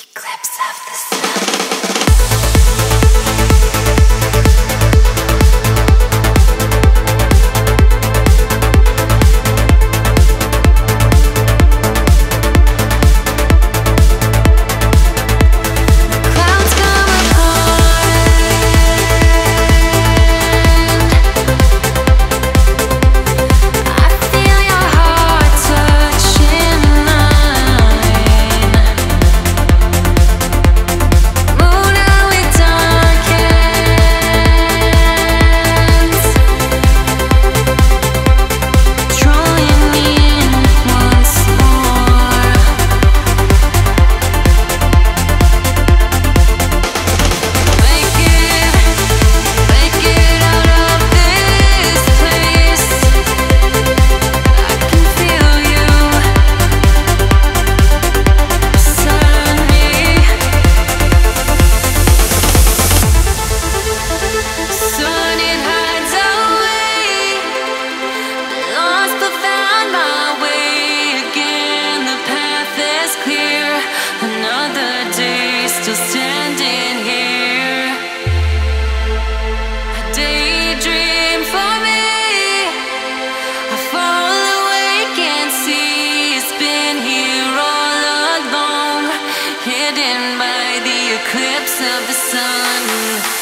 Eclipse of the sun. By the eclipse of the sun.